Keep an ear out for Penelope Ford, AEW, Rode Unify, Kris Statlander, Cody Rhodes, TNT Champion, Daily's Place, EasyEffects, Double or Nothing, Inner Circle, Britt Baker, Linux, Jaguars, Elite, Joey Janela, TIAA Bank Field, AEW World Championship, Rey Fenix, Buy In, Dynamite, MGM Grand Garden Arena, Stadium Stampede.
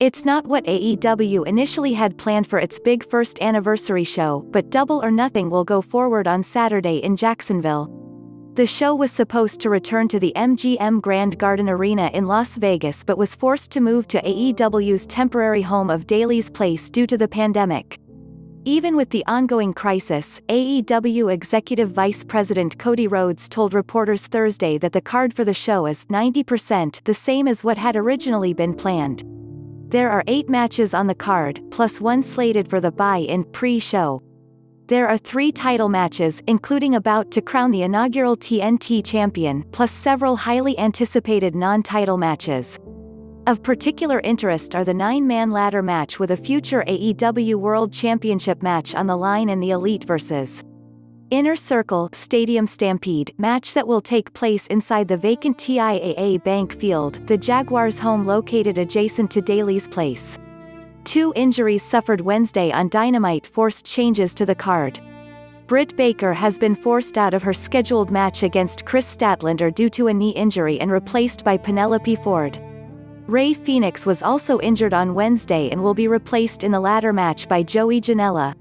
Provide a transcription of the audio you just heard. It's not what AEW initially had planned for its big first anniversary show, but Double or Nothing will go forward on Saturday in Jacksonville. The show was supposed to return to the MGM Grand Garden Arena in Las Vegas but was forced to move to AEW's temporary home of Daily's Place due to the pandemic. Even with the ongoing crisis, AEW Executive Vice President Cody Rhodes told reporters Thursday that the card for the show is 90% the same as what had originally been planned. There are 8 matches on the card, plus 1 slated for the buy-in pre-show. There are 3 title matches, including about to crown the inaugural TNT Champion, plus several highly anticipated non-title matches. Of particular interest are the 9-man ladder match with a future AEW World Championship match on the line and the Elite vs. Inner Circle Stadium Stampede match that will take place inside the vacant TIAA Bank Field, the Jaguars' home located adjacent to Daily's Place. 2 injuries suffered Wednesday on Dynamite forced changes to the card. Britt Baker has been forced out of her scheduled match against Kris Statlander due to a knee injury and replaced by Penelope Ford. Rey Fenix was also injured on Wednesday and will be replaced in the ladder match by Joey Janela.